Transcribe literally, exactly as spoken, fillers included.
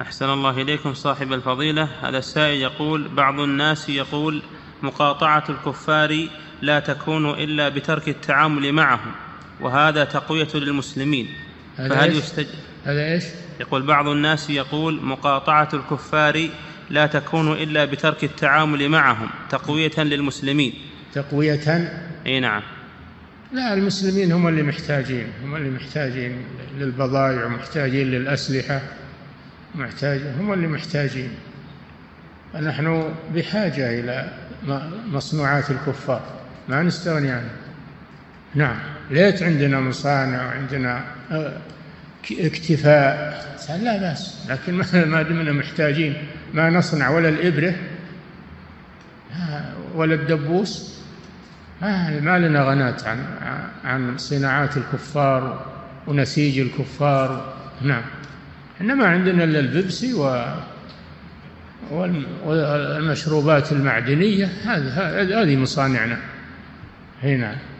أحسن الله إليكم صاحب الفضيلة. هذا السائل يقول: بعض الناس يقول مقاطعة الكفار لا تكون إلا بترك التعامل معهم، وهذا تقوية للمسلمين، فهل يستجاب؟ هذا إيش؟ يقول بعض الناس يقول مقاطعة الكفار لا تكون إلا بترك التعامل معهم تقوية للمسلمين. تقوية؟ أي نعم. لا، المسلمين هم اللي محتاجين، هم اللي محتاجين للبضائع ومحتاجين للأسلحة، محتاجين، هم اللي محتاجين. نحن بحاجة إلى مصنوعات الكفار، ما نستغني عنها. نعم، ليت عندنا مصانع وعندنا اكتفاء، لا بأس، لكن ما دمنا محتاجين ما نصنع ولا الإبرة ولا الدبوس، ما لنا غنات عن عن صناعات الكفار ونسيج الكفار. نعم، إنما عندنا إلا البيبسي و والمشروبات المعدنية، هذه مصانعنا هنا.